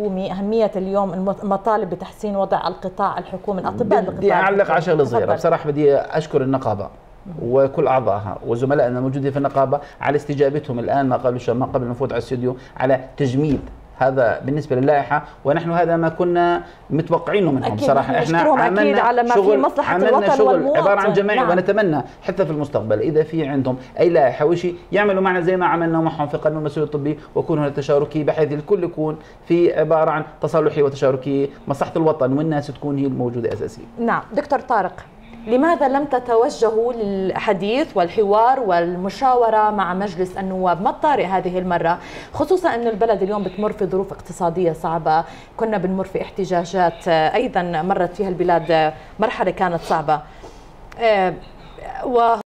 أهمية اليوم المطالب بتحسين وضع القطاع الحكومي الأطباء بدي أعلق على شغلة صغيرة بصراحة. بدي أشكر النقابة وكل أعضائها وزملائنا الموجودين في النقابة على استجابتهم الآن ما قبل نفوت على الاستوديو على تجميد هذا بالنسبة للائحة، ونحن هذا ما كنا متوقعينه منهم صراحة. احنا عملنا شغل عبارة عن جماعي، ونتمنى حتى في المستقبل إذا في عندهم أي لائحة وشي يعملوا معنا زي ما عملنا معهم في قانون المسؤول الطبي، ويكون هناك تشاركي بحيث الكل يكون في عبارة عن تصالحي وتشاركي مصلحة الوطن والناس تكون هي الموجودة أساسية. نعم دكتور طارق، لماذا لم تتوجهوا للحديث والحوار والمشاورة مع مجلس النواب؟ ما الطارئ هذه المرة، خصوصا أن البلد اليوم بتمر في ظروف اقتصادية صعبة، كنا بنمر في احتجاجات أيضا مرت فيها البلاد مرحلة كانت صعبة